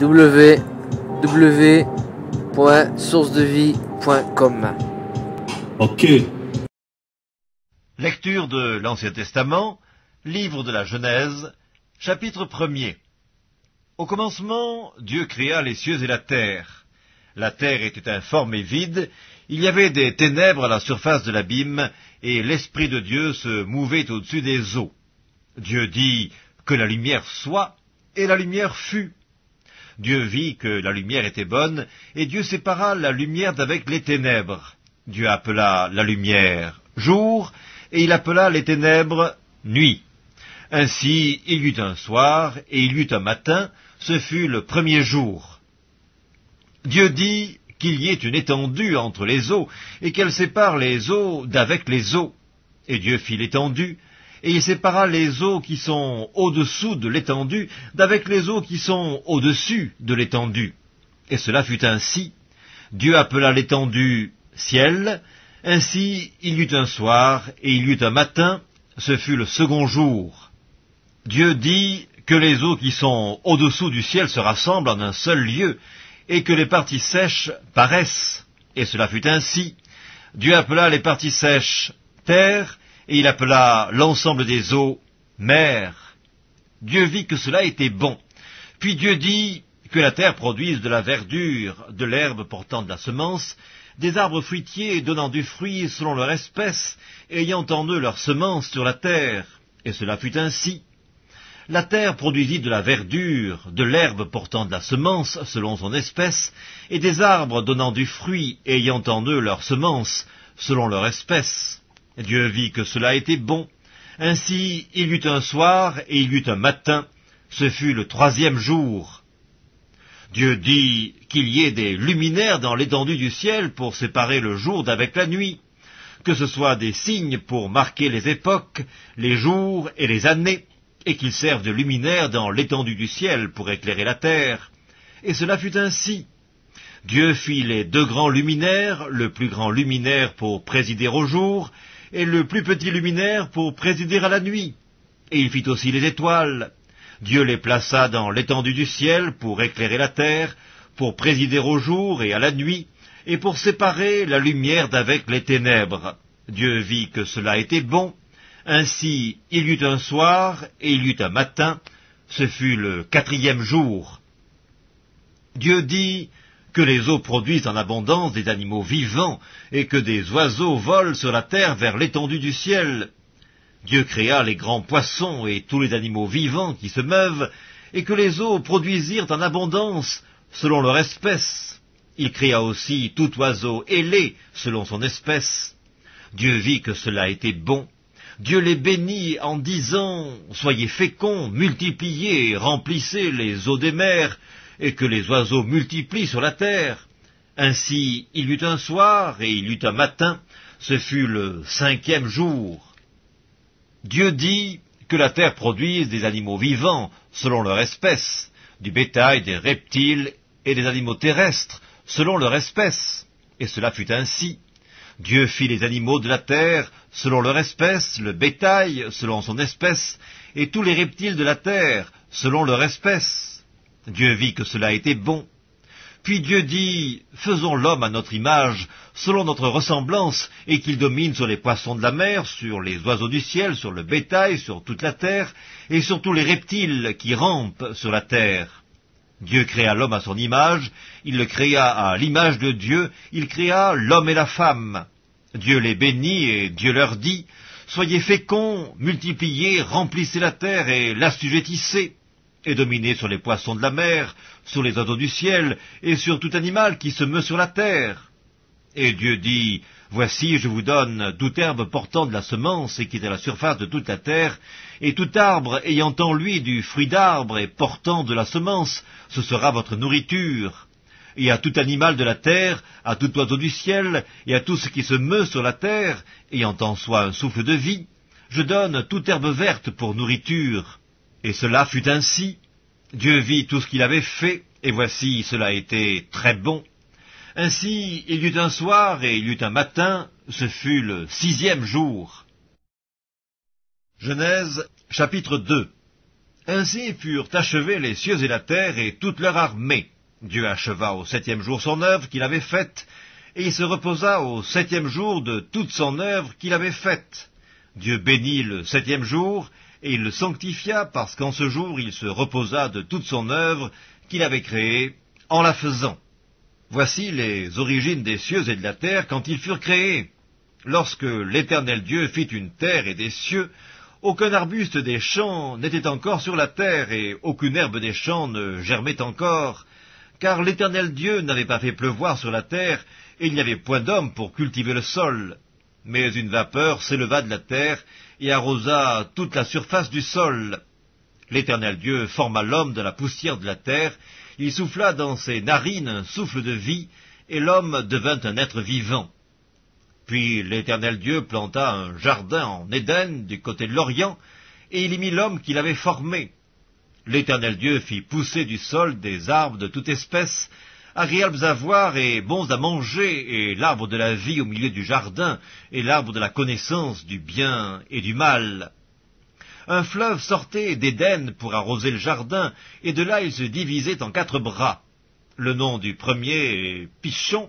www.sourcedevie.com. Ok. Lecture de l'Ancien Testament, livre de la Genèse, chapitre 1er. Au commencement, Dieu créa les cieux et la terre. La terre était informe et vide, il y avait des ténèbres à la surface de l'abîme, et l'Esprit de Dieu se mouvait au-dessus des eaux. Dieu dit « Que la lumière soit », et la lumière fut. Dieu vit que la lumière était bonne, et Dieu sépara la lumière d'avec les ténèbres. Dieu appela la lumière « jour », et il appela les ténèbres « nuit ». Ainsi, il y eut un soir, et il y eut un matin, ce fut le premier jour. Dieu dit qu'il y ait une étendue entre les eaux, et qu'elle sépare les eaux d'avec les eaux. Et Dieu fit l'étendue, et il sépara les eaux qui sont au-dessous de l'étendue d'avec les eaux qui sont au-dessus de l'étendue. Et cela fut ainsi. Dieu appela l'étendue « ciel ». Ainsi, il y eut un soir, et il y eut un matin, ce fut le second jour. Dieu dit que les eaux qui sont au-dessous du ciel se rassemblent en un seul lieu, et que les parties sèches paraissent. Et cela fut ainsi. Dieu appela les parties sèches « terre », et il appela l'ensemble des eaux « mer ». Dieu vit que cela était bon. Puis Dieu dit que la terre produise de la verdure, de l'herbe portant de la semence, des arbres fruitiers donnant du fruit selon leur espèce, ayant en eux leur semence sur la terre. Et cela fut ainsi. La terre produisit de la verdure, de l'herbe portant de la semence selon son espèce, et des arbres donnant du fruit ayant en eux leur semence selon leur espèce. Dieu vit que cela était bon. Ainsi, il y eut un soir et il y eut un matin. Ce fut le troisième jour. Dieu dit qu'il y ait des luminaires dans l'étendue du ciel pour séparer le jour d'avec la nuit, que ce soit des signes pour marquer les époques, les jours et les années, et qu'ils servent de luminaires dans l'étendue du ciel pour éclairer la terre. Et cela fut ainsi. Dieu fit les deux grands luminaires, le plus grand luminaire pour présider au jour, et le plus petit luminaire pour présider à la nuit. Et il fit aussi les étoiles. Dieu les plaça dans l'étendue du ciel pour éclairer la terre, pour présider au jour et à la nuit, et pour séparer la lumière d'avec les ténèbres. Dieu vit que cela était bon. Ainsi, il y eut un soir, et il y eut un matin, ce fut le quatrième jour. Dieu dit que les eaux produisent en abondance des animaux vivants, et que des oiseaux volent sur la terre vers l'étendue du ciel. Dieu créa les grands poissons et tous les animaux vivants qui se meuvent, et que les eaux produisirent en abondance, selon leur espèce. Il créa aussi tout oiseau ailé, selon son espèce. Dieu vit que cela était bon. Dieu les bénit en disant « Soyez féconds, multipliez, remplissez les eaux des mers, et que les oiseaux multiplient sur la terre. » Ainsi, il eut un soir, et il eut un matin, ce fut le cinquième jour. Dieu dit que la terre produise des animaux vivants, selon leur espèce, du bétail, des reptiles et des animaux terrestres, selon leur espèce. Et cela fut ainsi. Dieu fit les animaux de la terre, selon leur espèce, le bétail, selon son espèce, et tous les reptiles de la terre, selon leur espèce. Dieu vit que cela était bon. Puis Dieu dit, « Faisons l'homme à notre image, selon notre ressemblance, et qu'il domine sur les poissons de la mer, sur les oiseaux du ciel, sur le bétail, sur toute la terre, et sur tous les reptiles qui rampent sur la terre. » Dieu créa l'homme à son image, il le créa à l'image de Dieu, il créa l'homme et la femme. Dieu les bénit et Dieu leur dit, « Soyez féconds, multipliez, remplissez la terre et l'assujettissez, et dominez sur les poissons de la mer, sur les oiseaux du ciel, et sur tout animal qui se meut sur la terre. » Et Dieu dit, « Voici, je vous donne toute herbe portant de la semence et qui est à la surface de toute la terre, et tout arbre ayant en lui du fruit d'arbre et portant de la semence, ce sera votre nourriture. Et à tout animal de la terre, à tout oiseau du ciel, et à tout ce qui se meut sur la terre, ayant en soi un souffle de vie, je donne toute herbe verte pour nourriture. » Et cela fut ainsi. Dieu vit tout ce qu'il avait fait, et voici, cela était très bon. Ainsi, il y eut un soir et il y eut un matin, ce fut le sixième jour. Genèse, chapitre 2. Ainsi furent achevés les cieux et la terre et toute leur armée. Dieu acheva au septième jour son œuvre qu'il avait faite, et il se reposa au septième jour de toute son œuvre qu'il avait faite. Dieu bénit le septième jour, et il le sanctifia, parce qu'en ce jour il se reposa de toute son œuvre qu'il avait créée en la faisant. Voici les origines des cieux et de la terre quand ils furent créés. Lorsque l'Éternel Dieu fit une terre et des cieux, aucun arbuste des champs n'était encore sur la terre, et aucune herbe des champs ne germait encore, car l'Éternel Dieu n'avait pas fait pleuvoir sur la terre, et il n'y avait point d'homme pour cultiver le sol. Mais une vapeur s'éleva de la terre et arrosa toute la surface du sol. L'Éternel Dieu forma l'homme de la poussière de la terre, il souffla dans ses narines un souffle de vie, et l'homme devint un être vivant. Puis l'Éternel Dieu planta un jardin en Éden, du côté de l'Orient, et il y mit l'homme qu'il avait formé. L'Éternel Dieu fit pousser du sol des arbres de toute espèce, agréables à voir et bons à manger, et l'arbre de la vie au milieu du jardin, et l'arbre de la connaissance du bien et du mal. Un fleuve sortait d'Éden pour arroser le jardin, et de là il se divisait en 4 bras. Le nom du premier est Pichon,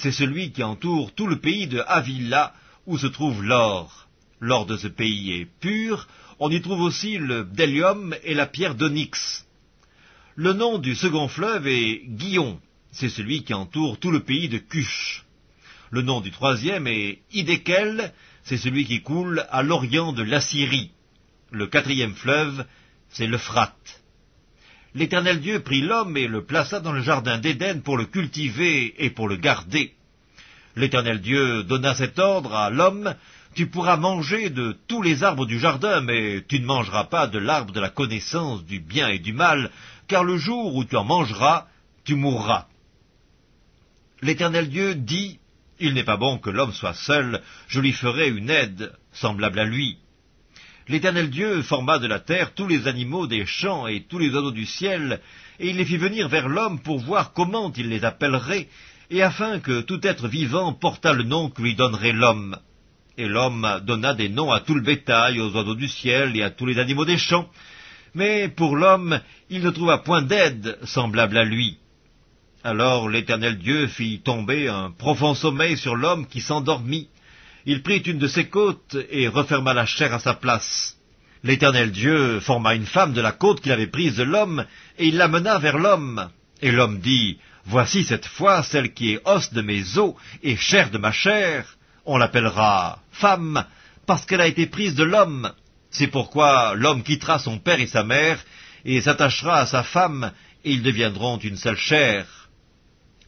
c'est celui qui entoure tout le pays de Havilla, où se trouve l'or. L'or de ce pays est pur, on y trouve aussi le bdellium et la pierre d'onyx. Le nom du second fleuve est Guillon. C'est celui qui entoure tout le pays de Cuche. Le nom du troisième est Idékel, c'est celui qui coule à l'orient de l'Assyrie. Le quatrième fleuve, c'est l'Euphrate. L'Éternel Dieu prit l'homme et le plaça dans le jardin d'Éden pour le cultiver et pour le garder. L'Éternel Dieu donna cet ordre à l'homme, « Tu pourras manger de tous les arbres du jardin, mais tu ne mangeras pas de l'arbre de la connaissance du bien et du mal, car le jour où tu en mangeras, tu mourras. » L'Éternel Dieu dit, « Il n'est pas bon que l'homme soit seul, je lui ferai une aide semblable à lui. » L'Éternel Dieu forma de la terre tous les animaux des champs et tous les oiseaux du ciel, et il les fit venir vers l'homme pour voir comment il les appellerait, et afin que tout être vivant portât le nom que lui donnerait l'homme. Et l'homme donna des noms à tout le bétail, aux oiseaux du ciel et à tous les animaux des champs, mais pour l'homme il ne trouva point d'aide semblable à lui. Alors l'Éternel Dieu fit tomber un profond sommeil sur l'homme qui s'endormit. Il prit une de ses côtes et referma la chair à sa place. L'Éternel Dieu forma une femme de la côte qu'il avait prise de l'homme, et il l'amena vers l'homme. Et l'homme dit, « Voici cette fois celle qui est os de mes os et chair de ma chair. On l'appellera femme, parce qu'elle a été prise de l'homme. C'est pourquoi l'homme quittera son père et sa mère, et s'attachera à sa femme, et ils deviendront une seule chair. »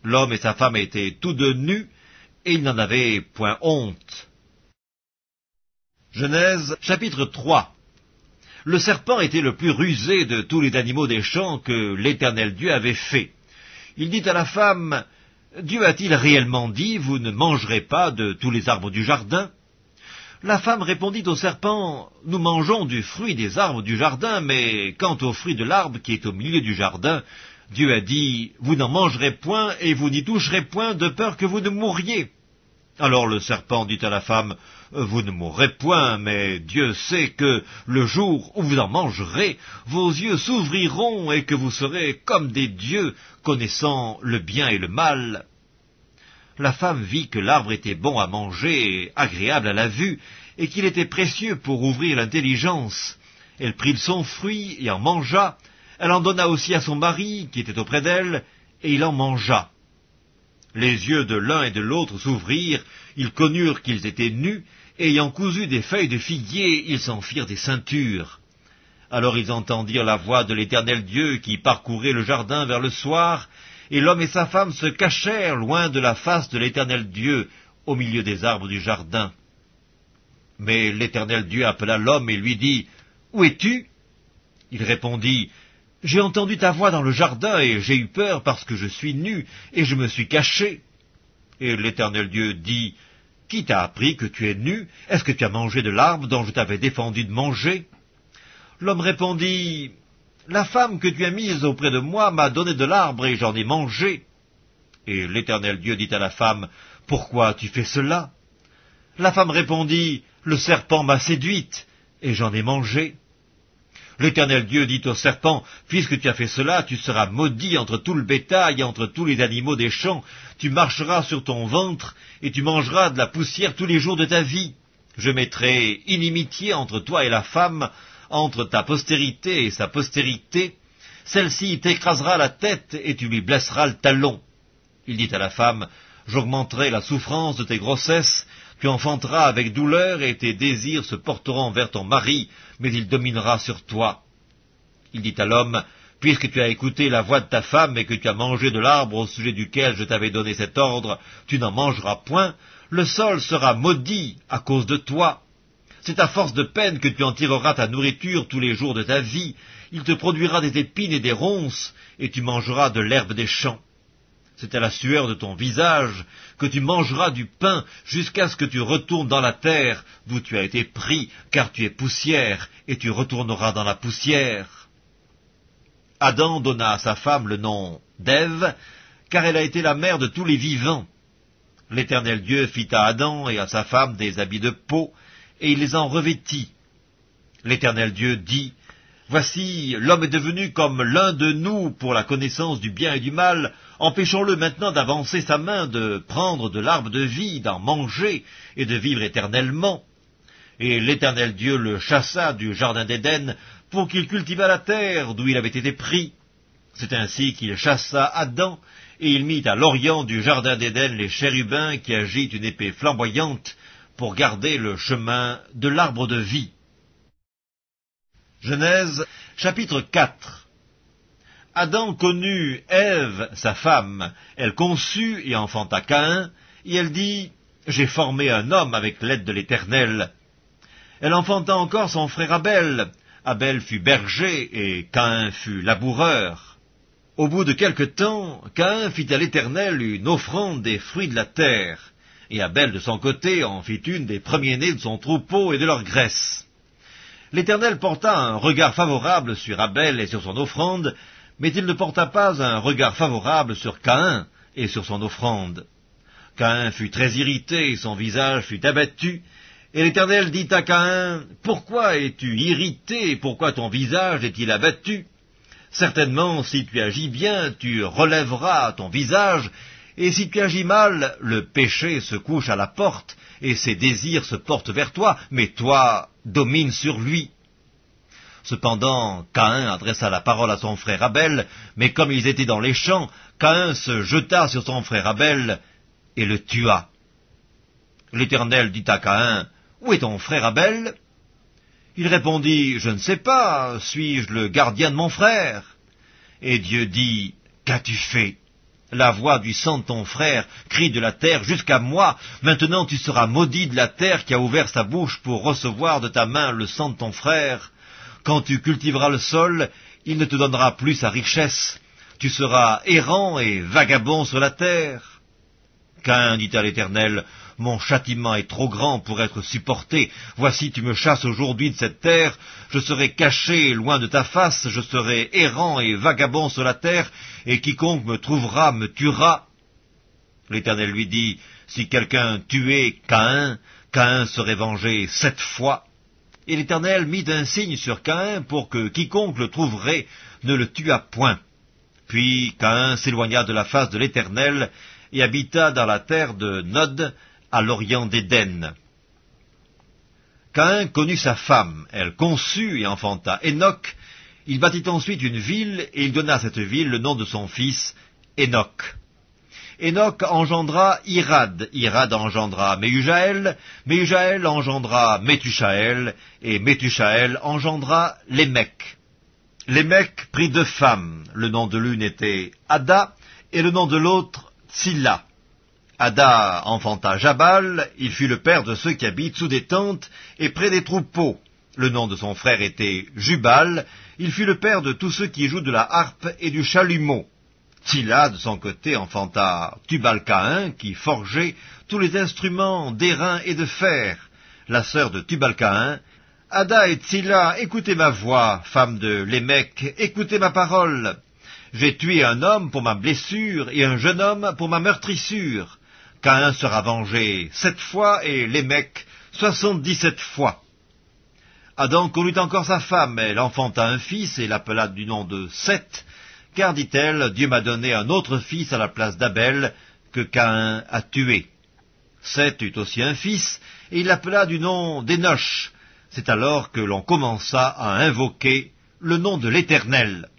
L'homme et sa femme étaient tous deux nus, et ils n'en avaient point honte. Genèse, chapitre 3. Le serpent était le plus rusé de tous les animaux des champs que l'Éternel Dieu avait fait. Il dit à la femme, « Dieu a-t-il réellement dit, vous ne mangerez pas de tous les arbres du jardin ?» La femme répondit au serpent, « Nous mangeons du fruit des arbres du jardin, mais quant au fruit de l'arbre qui est au milieu du jardin, Dieu a dit, vous n'en mangerez point et vous n'y toucherez point de peur que vous ne mouriez. » Alors le serpent dit à la femme, « Vous ne mourrez point, mais Dieu sait que le jour où vous en mangerez, vos yeux s'ouvriront et que vous serez comme des dieux, connaissant le bien et le mal. » La femme vit que l'arbre était bon à manger et agréable à la vue, et qu'il était précieux pour ouvrir l'intelligence. Elle prit son fruit et en mangea. Elle en donna aussi à son mari, qui était auprès d'elle, et il en mangea. Les yeux de l'un et de l'autre s'ouvrirent, ils connurent qu'ils étaient nus, et ayant cousu des feuilles de figuier, ils s'en firent des ceintures. Alors ils entendirent la voix de l'Éternel Dieu qui parcourait le jardin vers le soir, et l'homme et sa femme se cachèrent loin de la face de l'Éternel Dieu, au milieu des arbres du jardin. Mais l'Éternel Dieu appela l'homme et lui dit, « Où es-tu » Il répondit, « J'ai entendu ta voix dans le jardin, et j'ai eu peur parce que je suis nu, et je me suis caché. » Et l'Éternel Dieu dit, « Qui t'a appris que tu es nu? Est-ce que tu as mangé de l'arbre dont je t'avais défendu de manger ?» L'homme répondit, « La femme que tu as mise auprès de moi m'a donné de l'arbre, et j'en ai mangé. » Et l'Éternel Dieu dit à la femme, « Pourquoi tu fais cela ?» La femme répondit, « Le serpent m'a séduite, et j'en ai mangé. » L'Éternel Dieu dit au serpent, « Puisque tu as fait cela, tu seras maudit entre tout le bétail et entre tous les animaux des champs. Tu marcheras sur ton ventre et tu mangeras de la poussière tous les jours de ta vie. Je mettrai inimitié entre toi et la femme, entre ta postérité et sa postérité. Celle-ci t'écrasera la tête et tu lui blesseras le talon. » Il dit à la femme, « J'augmenterai la souffrance de tes grossesses. Tu enfanteras avec douleur et tes désirs se porteront vers ton mari, mais il dominera sur toi. » Il dit à l'homme, « Puisque tu as écouté la voix de ta femme et que tu as mangé de l'arbre au sujet duquel je t'avais donné cet ordre, tu n'en mangeras point. Le sol sera maudit à cause de toi. C'est à force de peine que tu en tireras ta nourriture tous les jours de ta vie. Il te produira des épines et des ronces, et tu mangeras de l'herbe des champs. C'est à la sueur de ton visage que tu mangeras du pain jusqu'à ce que tu retournes dans la terre d'où tu as été pris, car tu es poussière, et tu retourneras dans la poussière. » Adam donna à sa femme le nom d'Ève, car elle a été la mère de tous les vivants. L'Éternel Dieu fit à Adam et à sa femme des habits de peau, et il les en revêtit. L'Éternel Dieu dit, « Voici, l'homme est devenu comme l'un de nous pour la connaissance du bien et du mal. Empêchons-le maintenant d'avancer sa main, de prendre de l'arbre de vie, d'en manger et de vivre éternellement. » Et l'Éternel Dieu le chassa du jardin d'Éden pour qu'il cultivât la terre d'où il avait été pris. C'est ainsi qu'il chassa Adam, et il mit à l'orient du jardin d'Éden les chérubins qui agitent une épée flamboyante pour garder le chemin de l'arbre de vie. Genèse, chapitre 4. Adam connut Ève, sa femme. Elle conçut et enfanta Caïn, et elle dit, « J'ai formé un homme avec l'aide de l'Éternel. » Elle enfanta encore son frère Abel. Abel fut berger, et Caïn fut laboureur. Au bout de quelque temps, Caïn fit à l'Éternel une offrande des fruits de la terre. Et Abel, de son côté, en fit une des premiers-nés de son troupeau et de leur graisse. L'Éternel porta un regard favorable sur Abel et sur son offrande, mais il ne porta pas un regard favorable sur Caïn et sur son offrande. Caïn fut très irrité, son visage fut abattu, et l'Éternel dit à Caïn, « Pourquoi es-tu irrité, pourquoi ton visage est-il abattu ? Certainement, si tu agis bien, tu relèveras ton visage, et si tu agis mal, le péché se couche à la porte, et ses désirs se portent vers toi, mais toi domine sur lui. » Cependant, Caïn adressa la parole à son frère Abel, mais comme ils étaient dans les champs, Caïn se jeta sur son frère Abel et le tua. L'Éternel dit à Caïn, « Où est ton frère Abel ?» Il répondit, « Je ne sais pas, suis-je le gardien de mon frère ?» Et Dieu dit, « Qu'as-tu fait ? La voix du sang de ton frère crie de la terre jusqu'à moi. Maintenant tu seras maudit de la terre qui a ouvert sa bouche pour recevoir de ta main le sang de ton frère. Quand tu cultiveras le sol, il ne te donnera plus sa richesse. Tu seras errant et vagabond sur la terre. » Caïn dit à l'Éternel, « Mon châtiment est trop grand pour être supporté. Voici, tu me chasses aujourd'hui de cette terre. Je serai caché loin de ta face. Je serai errant et vagabond sur la terre. Et quiconque me trouvera me tuera. » L'Éternel lui dit, « Si quelqu'un tuait Caïn, Caïn serait vengé 7 fois. » Et l'Éternel mit un signe sur Caïn pour que quiconque le trouverait ne le tuât point. Puis Caïn s'éloigna de la face de l'Éternel et habita dans la terre de Nod, à l'orient d'Éden. Caïn connut sa femme. Elle conçut et enfanta Hénoc. Il bâtit ensuite une ville, et il donna à cette ville le nom de son fils, Hénoc. Hénoc engendra Irad, Irad engendra Mehujaël, Mehujaël engendra Methushael, et Methushael engendra Lémec. Lémec prit 2 femmes, le nom de l'une était Ada, et le nom de l'autre Tsilla. Ada enfanta Jabal, il fut le père de ceux qui habitent sous des tentes et près des troupeaux. Le nom de son frère était Jubal, il fut le père de tous ceux qui jouent de la harpe et du chalumeau. Tsilla, de son côté, enfanta Tubal-Caïn, qui forgeait tous les instruments d'airain et de fer. La sœur de Tubal-Caïn, « Ada et Tsilla, écoutez ma voix, femme de Lémec, écoutez ma parole. J'ai tué un homme pour ma blessure et un jeune homme pour ma meurtrissure. Caïn sera vengé 7 fois et Lémec 77 fois. » Adam connut encore sa femme, elle enfanta un fils et l'appela du nom de Seth, car, dit-elle, Dieu m'a donné un autre fils à la place d'Abel, que Caïn a tué. Seth eut aussi un fils, et il l'appela du nom d'Hénoc. C'est alors que l'on commença à invoquer le nom de l'Éternel.